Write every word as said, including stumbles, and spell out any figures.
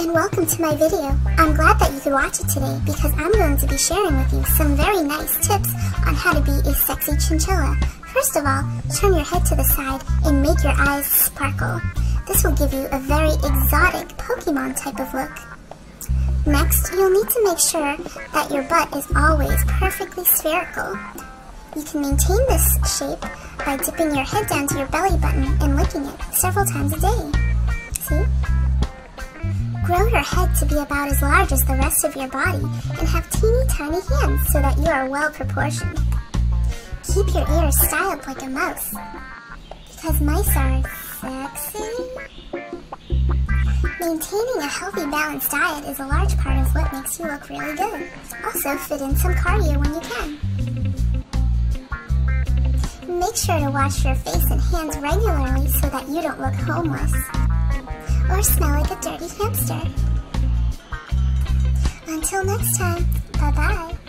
and welcome to my video. I'm glad that you could watch it today because I'm going to be sharing with you some very nice tips on how to be a sexy chinchilla. First of all, turn your head to the side and make your eyes sparkle. This will give you a very exotic Pokemon type of look. Next, you'll need to make sure that your butt is always perfectly spherical. You can maintain this shape by dipping your head down to your belly button and licking it several times a day. See? Grow your head to be about as large as the rest of your body and have teeny tiny hands so that you are well proportioned. Keep your ears styled like a mouse, because mice are sexy. Maintaining a healthy, balanced diet is a large part of what makes you look really good. Also, fit in some cardio when you can. Make sure to wash your face and hands regularly so that you don't look homeless or smell like a dirty hamster. Until next time, bye-bye.